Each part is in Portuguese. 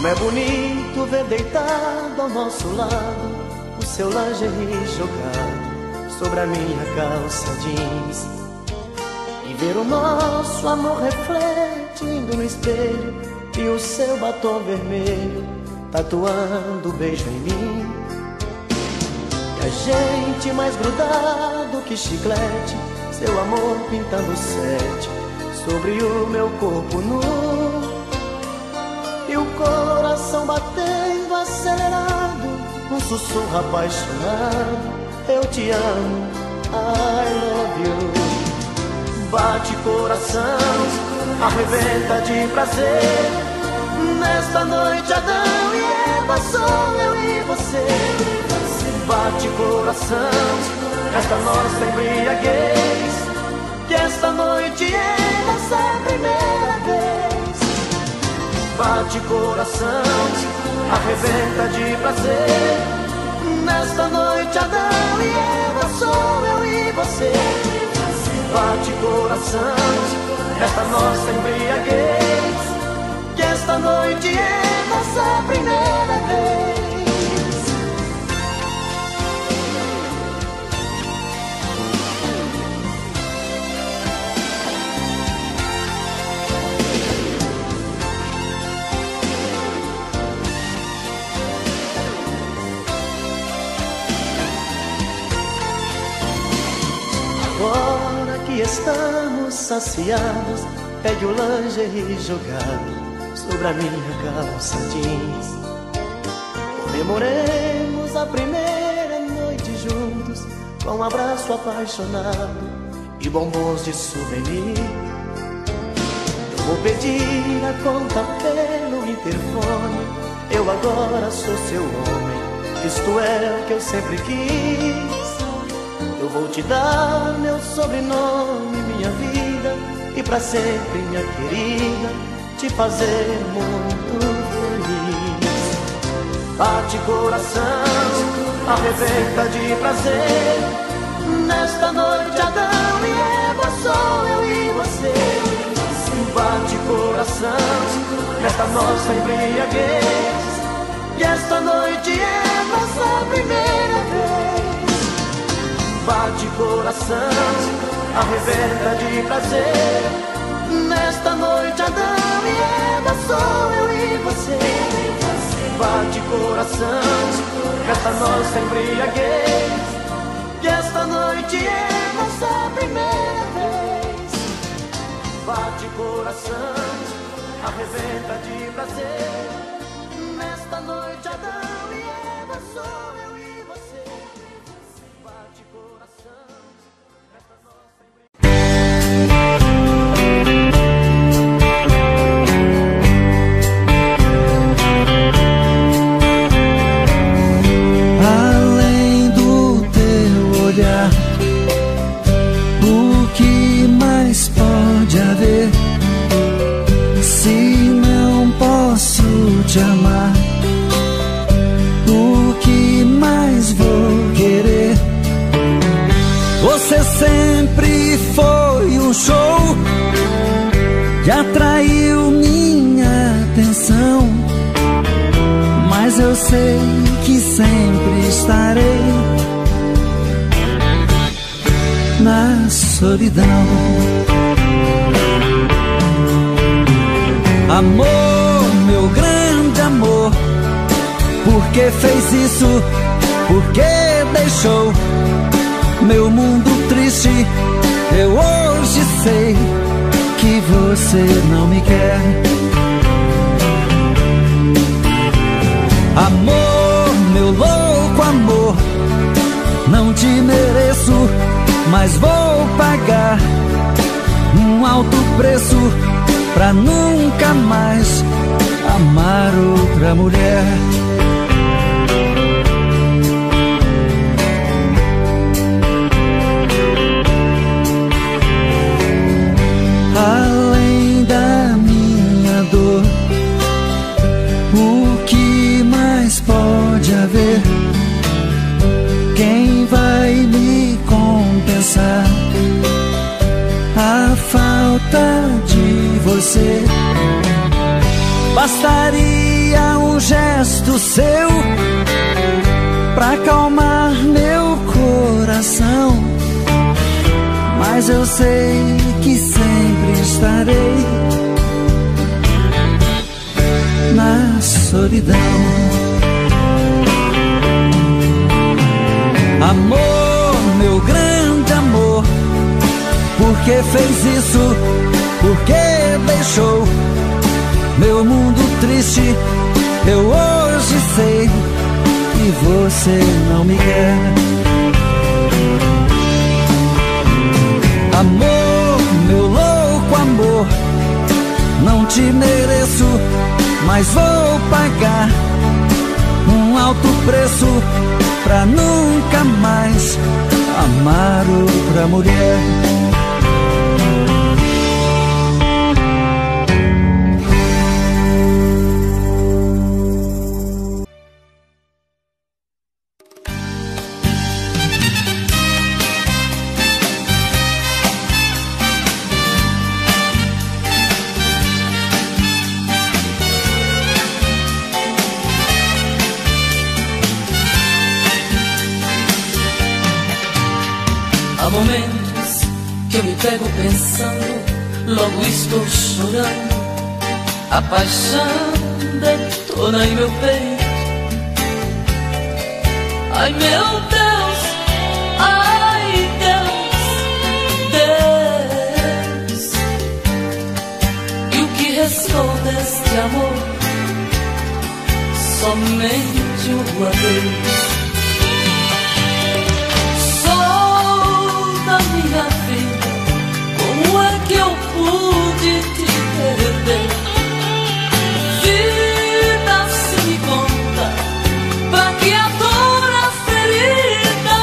Como é bonito ver deitado ao nosso lado o seu lingerie jogado sobre a minha calça jeans, e ver o nosso amor refletindo no espelho e o seu batom vermelho tatuando o beijo em mim. E a gente mais grudado que chiclete, seu amor pintando sete sobre o meu corpo nu, e o coração batendo acelerado, um sussurro apaixonado: eu te amo, I love you. Bate coração, arrebenta de prazer. Nesta noite Adão e Eva, sou eu e você. Bate coração, esta nossa embriaguez, que esta noite é nossa primeira vez. Bate coração, arrebenta de prazer. Nesta noite Adão e Eva, sou eu e você. Bate coração, esta nossa embriaguez, que esta noite é nossa primeira vez. Agora que estamos saciados, pegue o lingerie jogado sobre a minha calça jeans. Comemoremos a primeira noite juntos com um abraço apaixonado e bombons de souvenir. Eu vou pedir a conta pelo interfone, eu agora sou seu homem, isto é o que eu sempre quis. Eu vou te dar meu sobrenome, minha vida, e pra sempre, minha querida, te fazer muito feliz. Bate coração, arrebenta de prazer. Nesta noite Adão e Eva, sou eu e você. Bate coração, nesta nossa embriaguez, que esta noite é nossa primeira vez. Bate coração, arrebenta de prazer. Nesta noite Adão e Eva, sou eu e você. Bate coração, esta nossa embriaguez, que esta noite é nossa primeira vez. Bate coração, arrebenta de prazer. Nesta noite Adão e Eva, sou eu e você. Além do teu olhar, o que mais pode haver? Se não posso te amar, o que mais vou querer? Você sempre foi um show que atraiu minha atenção, mas eu sei que sempre estarei na solidão. Amor, meu grande amor, por que fez isso? Por que deixou meu mundo triste? Eu hoje sei que você não me quer. Amor, meu louco amor, não te mereço, mas vou pagar um alto preço pra nunca mais amar outra mulher. Além da minha dor, o que mais pode haver? Quem vai me compensar a falta de você? Bastaria Seria um gesto seu pra acalmar meu coração, mas eu sei que sempre estarei na solidão. Amor, meu grande amor, por que fez isso? Por que deixou meu mundo triste? Eu hoje sei que você não me quer. Amor, meu louco amor, não te mereço, mas vou pagar um alto preço pra nunca mais amar outra mulher. Logo estou chorando, a paixão detona em meu peito. Ai meu Deus, ai Deus, Deus. E o que restou deste amor? Somente um adeus. Que eu pude te perder, vida se me conta, pra que a dura ferida?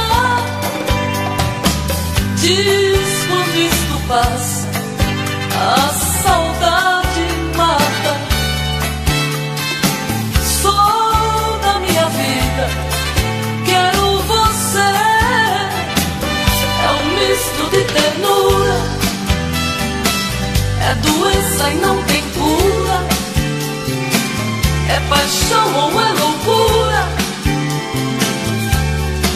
Diz quando isto passa, a saudade mata. Sou da minha vida, quero você, é um misto de ternura. É doença e não tem cura, é paixão ou é loucura.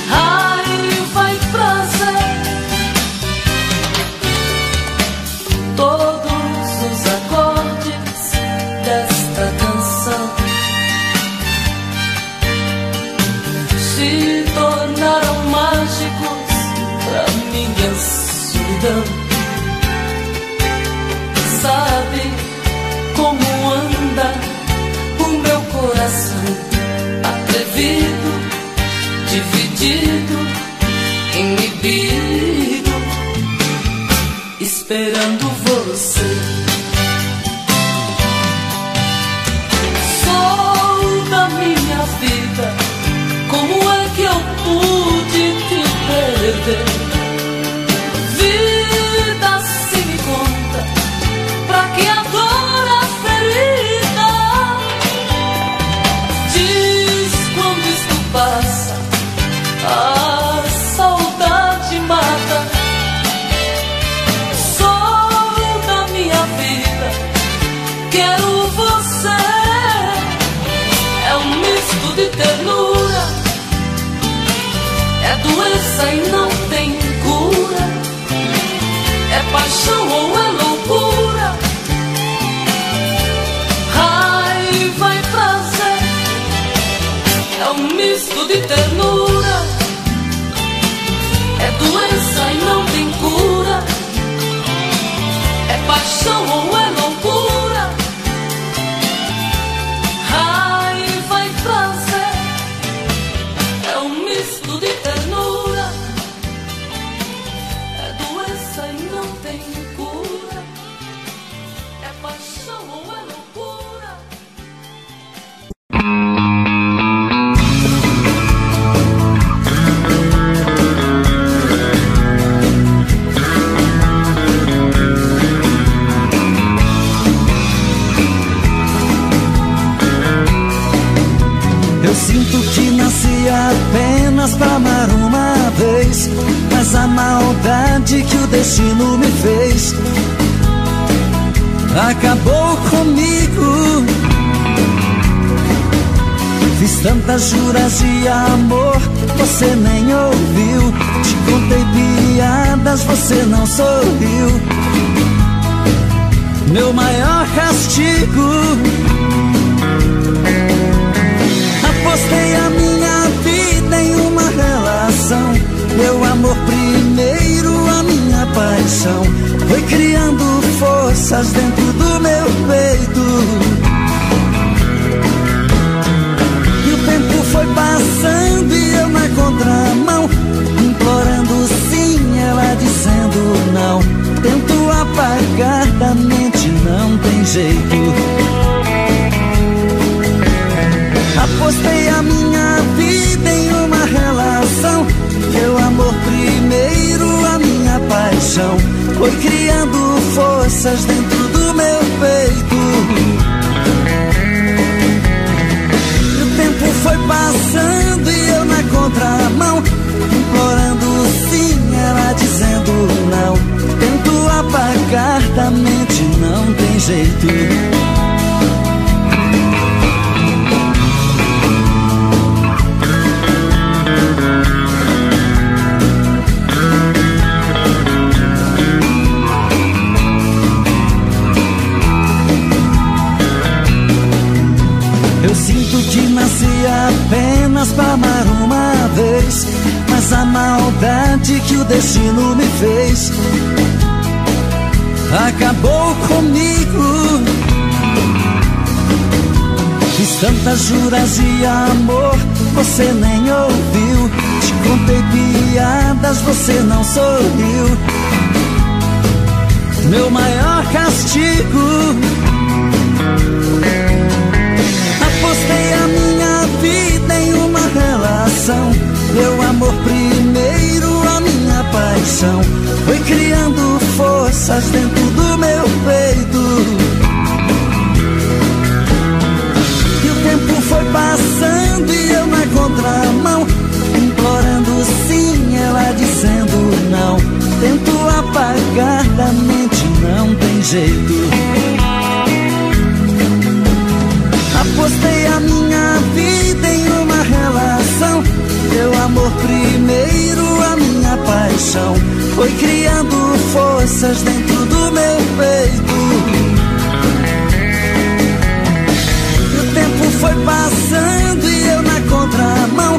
Ai, vai prazer. Todos os acordes desta canção se tornaram mágicos pra minha solidão. Sabe como anda o meu coração, atrevido, dividido, inibido, esperando você. Sou da minha vida, como é que eu pude te perder? Doença e não tem cura, é paixão ou é loucura. Ai, vai prazer, é um misto de ternura, é doença e não tem cura, é paixão ou é loucura. Ai, vai prazer, é um misto de ternura. Eu sinto que nasci apenas pra amar uma vez, mas a maldade que o destino me fez acabou comigo. tantas juras de amor, você nem ouviu. Te contei piadas, você não sorriu. Meu maior castigo, apostei a minha vida em uma relação. Meu amor primeiro, a minha paixão foi criando forças dentro do meu peito. Foi passando e eu na contramão, implorando sim, ela dizendo não. Tento apagar da mente, não tem jeito. Apostei a minha vida em uma relação. Meu amor primeiro, a minha paixão foi criando forças dentro do meu peito. Foi passando e eu na contramão, implorando sim, ela dizendo não. Tento apagar da mente, não tem jeito. Eu sinto que nasci apenas pra amar uma vez, mas a maldade que o destino me fez acabou comigo. Fiz tantas juras de amor, você nem ouviu. Te contei piadas, você não sorriu. Meu maior castigo, apostei a minha vida em uma relação. Meu amor primeiro, a minha paixão foi criando forças dentro do meu peito. E o tempo foi passando e eu na contramão, implorando sim, ela dizendo não. Tento apagar da mente, não tem jeito. Apostei a minha vida em uma relação. Meu amor primeiro, a minha paixão foi criando forças dentro do meu peito. E o tempo foi passando e eu na contramão,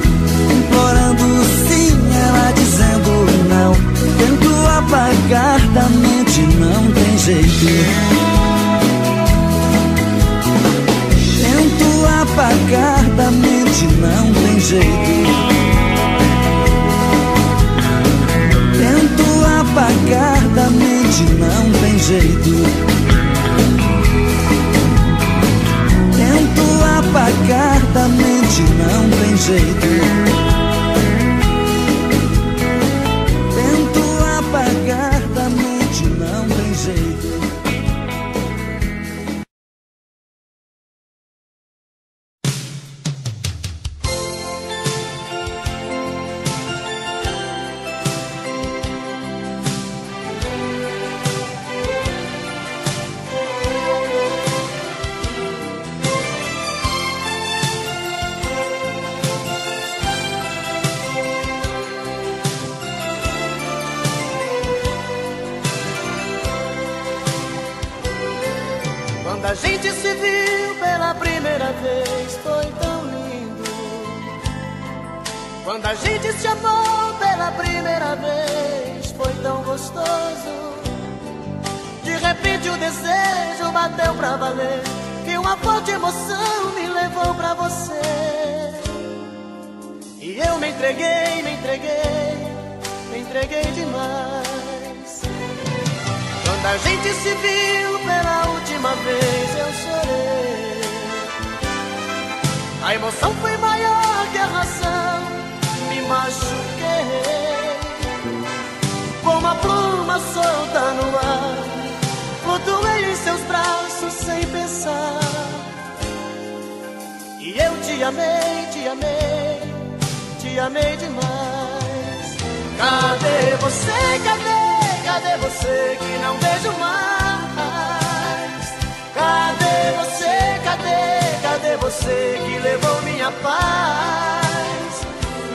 implorando sim, ela dizendo não. Tento apagar da mente, não tem jeito. Apagar da mente, não tem jeito. Tento apagar da mente, não tem jeito. Tento apagar da mente, não tem jeito. Tento apagar da mente, não tem jeito. Quando a gente se viu pela primeira vez, foi tão lindo. Quando a gente se amou pela primeira vez, foi tão gostoso. De repente o desejo bateu pra valer, que uma forte emoção me levou pra você. E eu me entreguei, me entreguei, me entreguei demais. Quando a gente se viu pela última vez, eu chorei. A emoção foi maior que a razão, me machuquei. Como a pluma solta no ar, flutuei em seus braços sem pensar. E eu te amei, te amei, te amei demais. Cadê você, cadê? Cadê você que não vejo mais? Cadê você, cadê? Cadê você que levou minha capaz.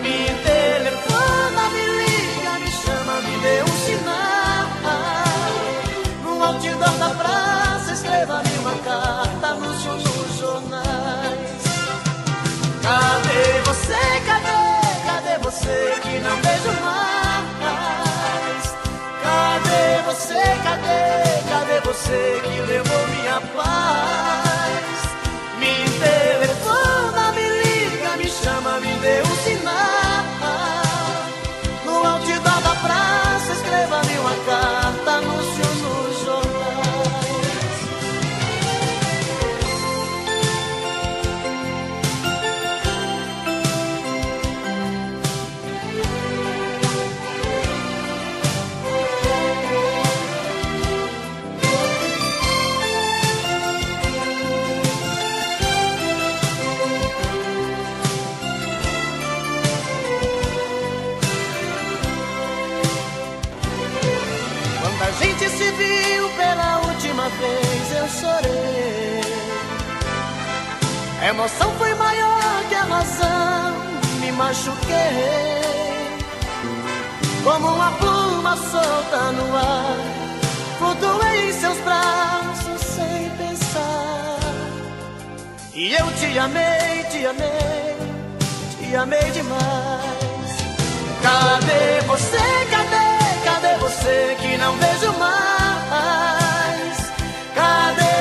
Me telefona, me liga, me chama, me dê um sinal. No outdoor da praça, escreva-me uma carta, anúncio nos jornais. Cadê você, cadê você que não vejo mais? Cadê você, cadê você que levou minha paz? Me telefona, me liga, me chama, me dê um sinal. No outdoor da praça, escreva-me uma carta, anúncio nos vez eu chorei. A emoção foi maior que a razão, me machuquei. Como uma pluma solta no ar, flutuei em seus braços sem pensar. E eu te amei demais. Cadê você, cadê você que não vejo mais? Cadê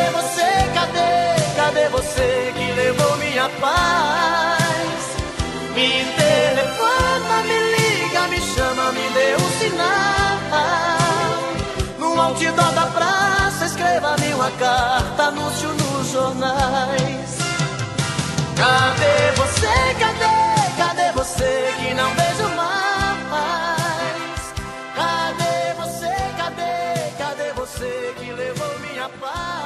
você que levou minha paz? Me telefona, me liga, me chama, me dê um sinal. No outdoor da praça, escreva-me uma carta, anúncio nos jornais. Cadê você, cadê você que não vejo mais? Cadê você que levou minha paz?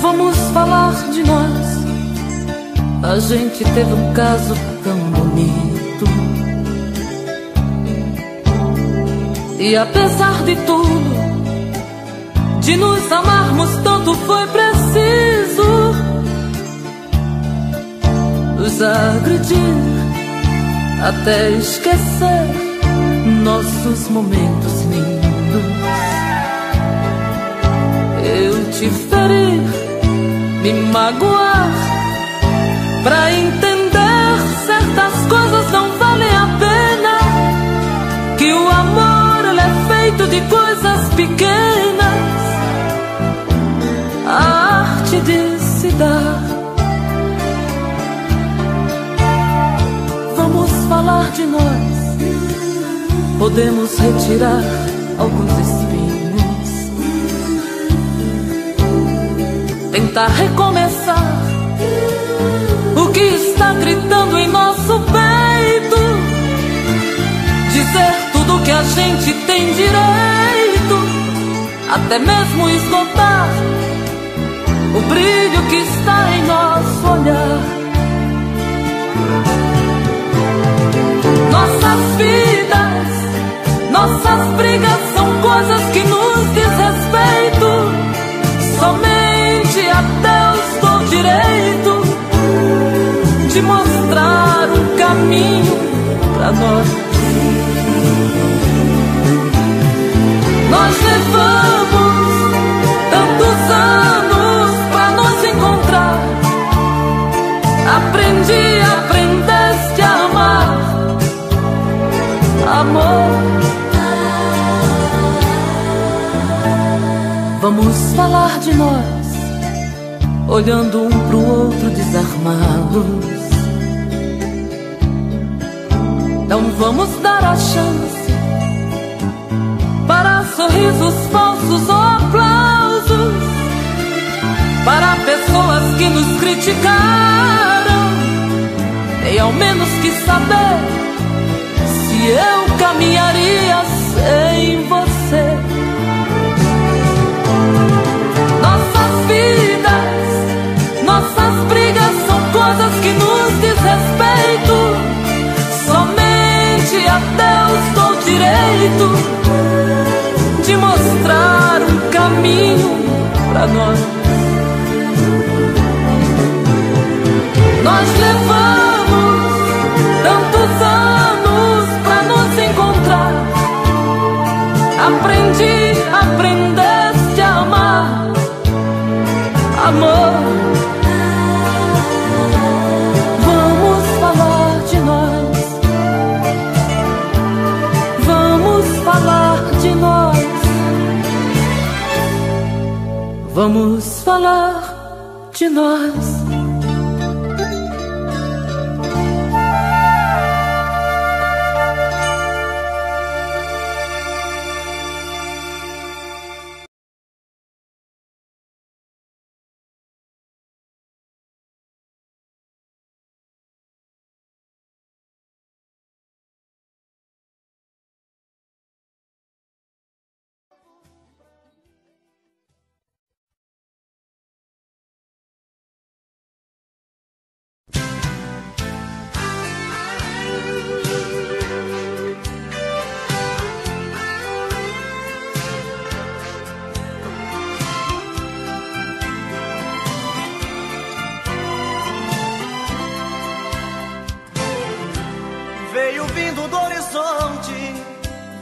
Vamos falar de nós. A gente teve um caso tão bonito, e apesar de tudo, de nos amarmos tanto foi preciso nos agredir até esquecer nossos momentos lindos. Eu te feri, me magoar, pra entender certas coisas não valem a pena, que o amor ele é feito de coisas pequenas. A arte de se dar. Vamos falar de nós. Podemos retirar alguns espinhos, tentar recomeçar o que está gritando em nosso peito, dizer tudo que a gente tem direito, até mesmo esgotar o brilho que está em nosso olhar. Nossas vidas, nossas brigas são coisas que nos desrespeitam. Somente a Deus dou direito de mostrar o caminho pra nós. Nós levamos tantos anos encontrar. Aprendi, aprendeste a amar. Amor. Vamos falar de nós, olhando um pro outro, desarmá-los. Não vamos dar a chance para sorrisos falsos ou aplausos, para pessoas que nos criticaram, e ao menos quis saber se eu caminharia sem você. Nossas vidas, nossas brigas são coisas que nos diz respeito. Somente a Deus dou direito de mostrar um caminho pra nós. Nós levamos tantos anos pra nos encontrar. Aprendeste a amar, amor. Vamos falar de nós, vamos falar de nós, vamos falar de nós.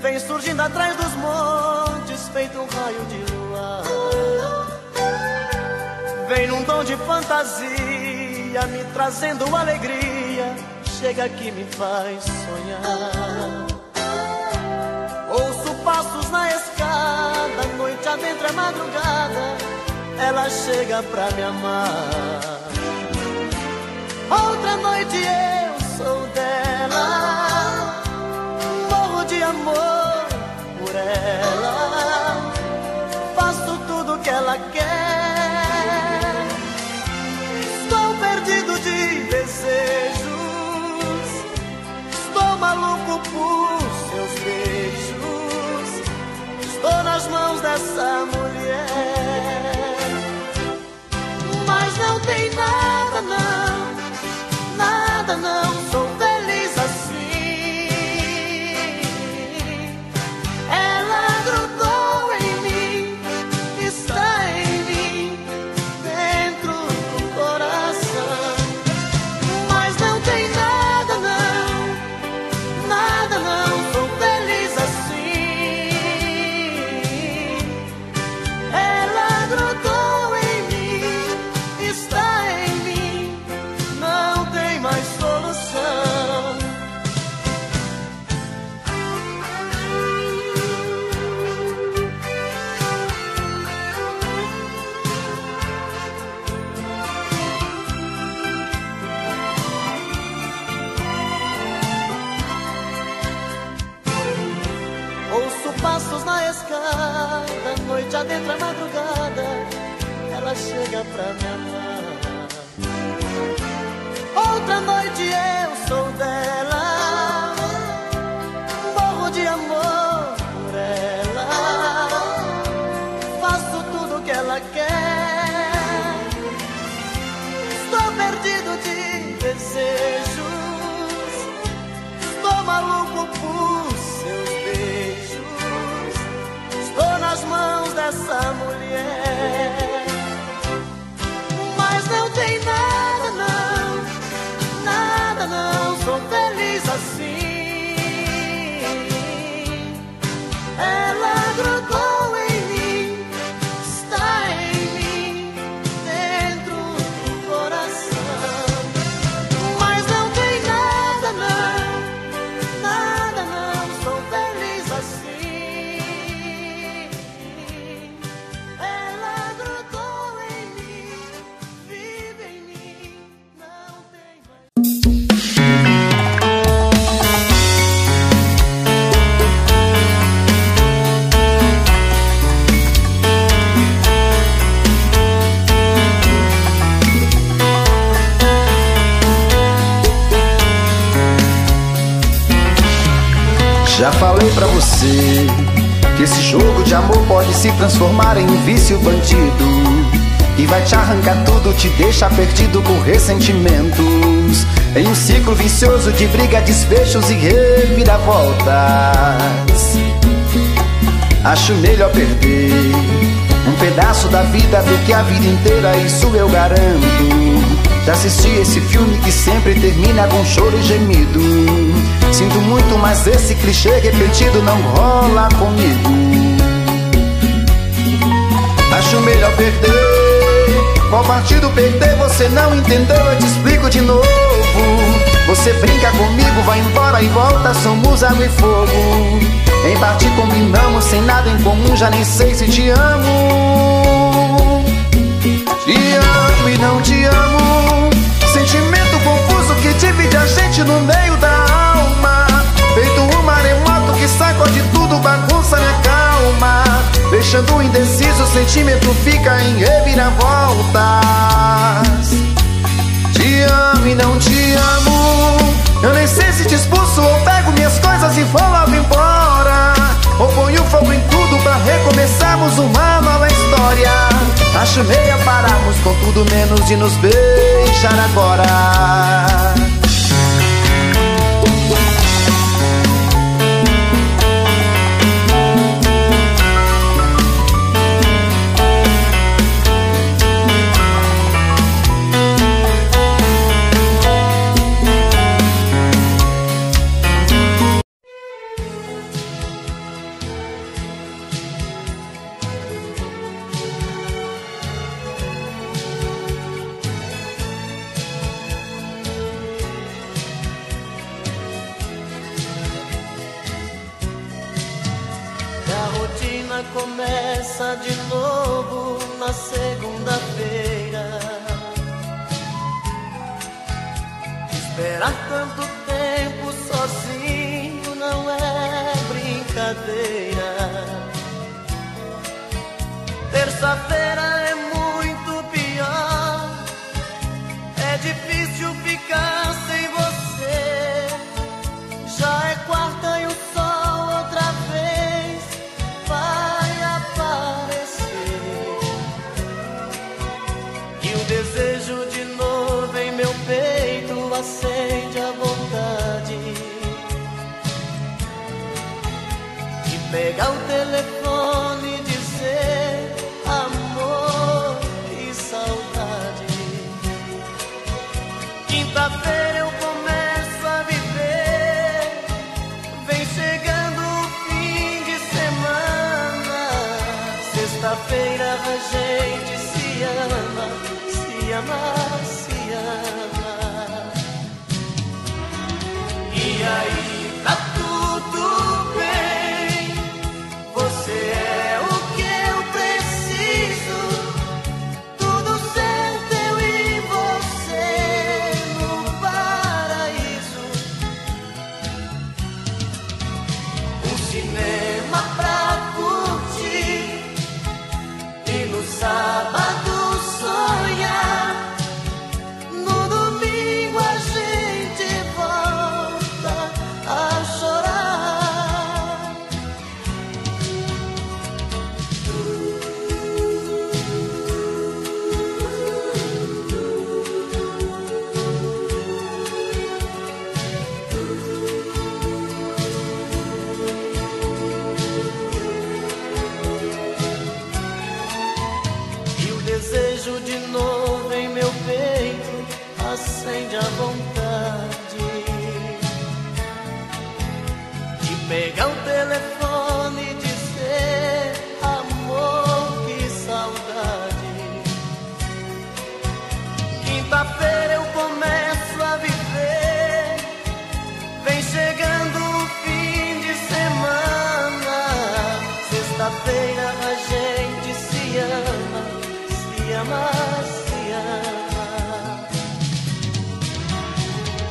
Vem surgindo atrás dos montes, feito um raio de lua. Vem num dom de fantasia, me trazendo alegria. Chega que me faz sonhar. Ouço passos na escada, noite adentro é madrugada. Ela chega pra me amar. Outra noite eu sou dela. Amor por ela, faço tudo que ela quer. Estou perdido de desejos, estou maluco por seus beijos, estou nas mãos dessa mulher. Mas não tem nada, não, nada, não. Sou feliz assim. Dentro da madrugada, ela chega pra me amar. Outra noite eu sou dela, morro de amor por ela, faço tudo que ela quer. Estou perdido de desejos, estou maluco por seus beijos, estou nas mãos dessa mulher. Já falei pra você que esse jogo de amor pode se transformar em um vício bandido, que vai te arrancar tudo, te deixa perdido com ressentimentos, em um ciclo vicioso de briga, desfechos e reviravoltas. Acho melhor perder um pedaço da vida do que a vida inteira, isso eu garanto. Já assisti esse filme que sempre termina com choro e gemido. Sinto muito, mas esse clichê repetido não rola comigo. Acho melhor perder. Qual partido perder? Você não entendeu, eu te explico de novo. Você brinca comigo, vai embora e volta, somos água e fogo. Em parte combinamos, sem nada em comum, já nem sei se te amo. Te amo e não te amo. Sentimento confuso que divide a gente no meio da alma, feito um maremoto que sacode tudo, bagunça minha calma, deixando indeciso, o sentimento fica em reviravoltas. Te amo e não te amo. Eu nem sei se te expulso ou pego minhas coisas e vou logo embora, ou ponho fogo em tudo pra recomeçarmos uma nova história. Acho meia pararmos com tudo menos de nos beijar agora. Começa de novo na segunda-feira. Esperar tanto tempo sozinho não é brincadeira. Terça-feira é muito pior. É difícil ficar sem você. Já é quarta e o sol outra vez desejo de novo em meu peito acende a vontade de pegar o telefone e dizer amor e saudade. Quinta-feira eu começo a viver, vem chegando o fim de semana. Sexta-feira a gente se ama. Se amar, se amar. E aí tá tudo bem. Você é o que eu preciso. Tudo certo, eu e você no paraíso. Um cinema pra curtir e no sábado acende a vontade de pegar o telefone e dizer amor, que saudade. Quinta-feira eu começo a viver, vem chegando o fim de semana. Sexta-feira a gente se ama, se ama, se ama.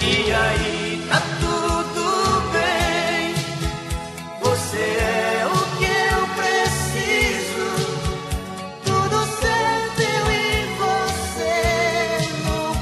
E aí tá tudo bem. Você é o que eu preciso. Tudo certo, eu e você no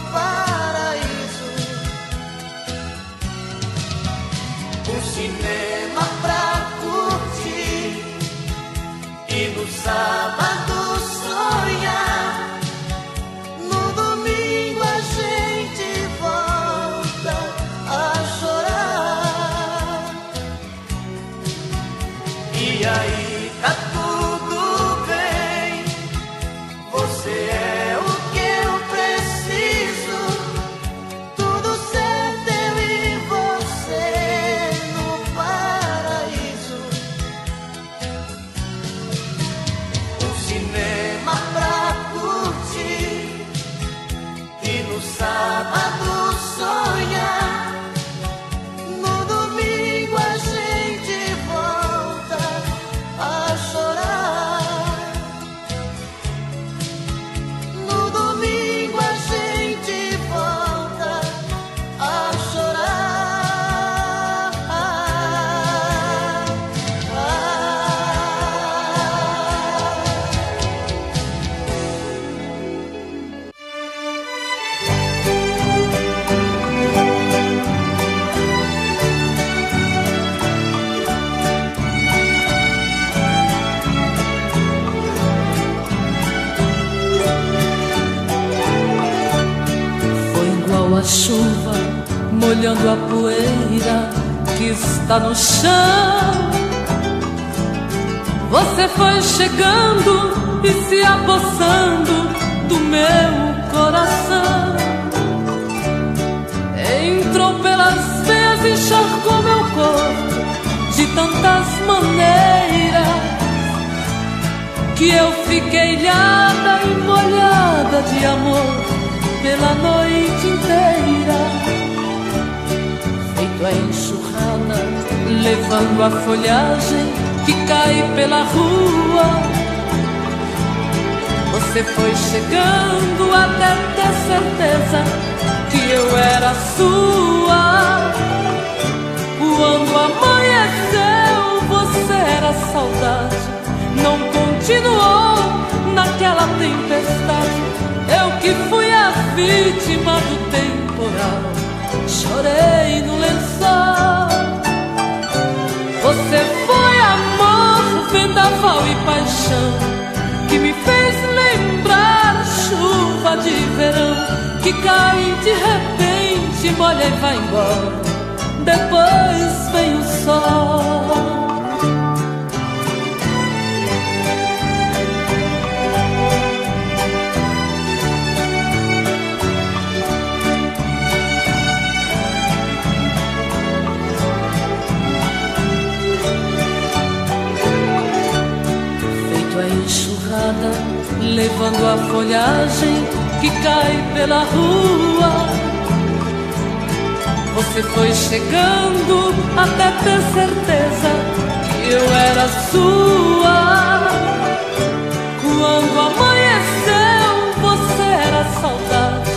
a chuva molhando a poeira que está no chão. Você foi chegando e se apossando do meu coração. Entrou pelas veias e encharcou meu corpo de tantas maneiras que eu fiquei ilhada e molhada de amor pela noite inteira. Feito a enxurrada, levando a folhagem que cai pela rua, você foi chegando até ter certeza que eu era sua. Quando amanheceu, você era saudade. Não continuou naquela tempestade. Eu que fui a vítima do temporal, chorei no lençol. Você foi amor, vendaval e paixão, que me fez lembrar chuva de verão, que cai de repente, molha e vai embora, depois vem o sol. Levando a folhagem que cai pela rua, você foi chegando até ter certeza que eu era sua. Quando amanheceu, você era saudade.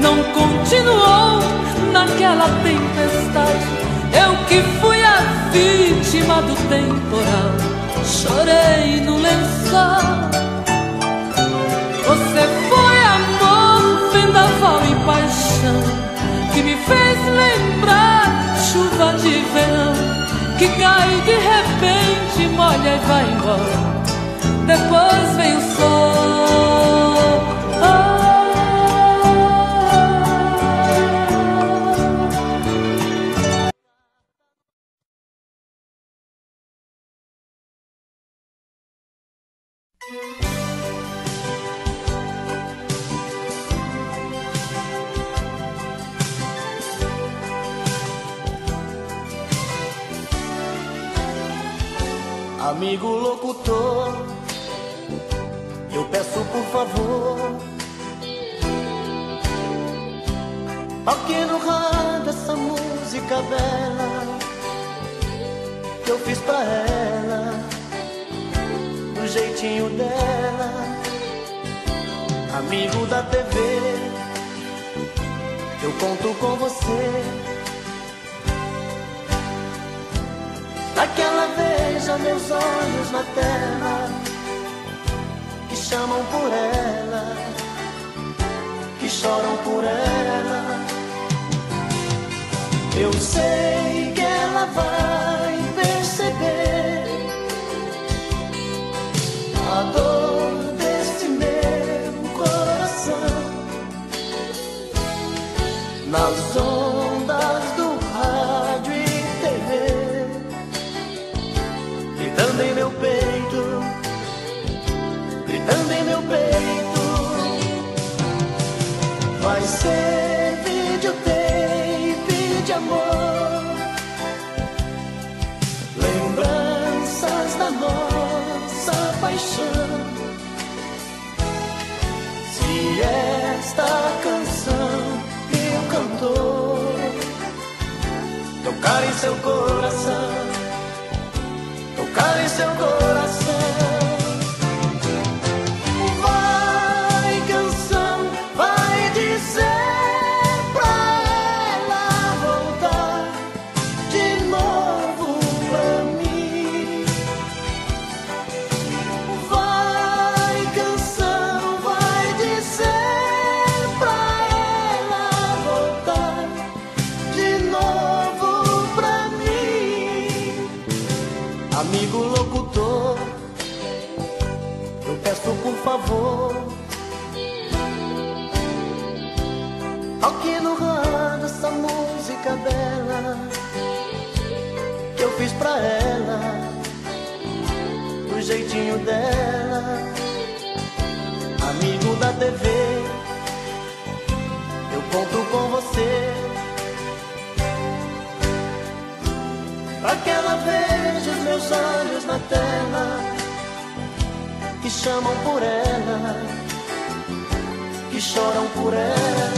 Não continuou naquela tempestade. Eu que fui a vítima do temporal, chorei no lençol. Você foi amor, vendaval e paixão, que me fez lembrar chuva de verão, que cai de repente, molha e vai embora, depois vem o sol. Amigo locutor, eu peço por favor, toque no rádio essa música bela que eu fiz pra ela, do jeitinho dela. Amigo da TV, eu conto com você. Daquela veja meus olhos na tela, que chamam por ela, que choram por ela. Eu sei que ela vai perceber a dor deste meu coração. Nas ondas do rádio e TV, gritando em meu peito, gritando em meu peito. Vai ser videotape de amor, lembranças da nossa paixão. Se esta canção que o cantor tocar em seu coração, tocar em seu coração. Vai, canção, vai dizer pra ela voltar de novo pra mim. Vai, canção, vai dizer pra ela voltar de novo pra mim. dela. Amigo da TV, eu conto com você, pra que ela veja os meus olhos na tela, que chamam por ela, que choram por ela.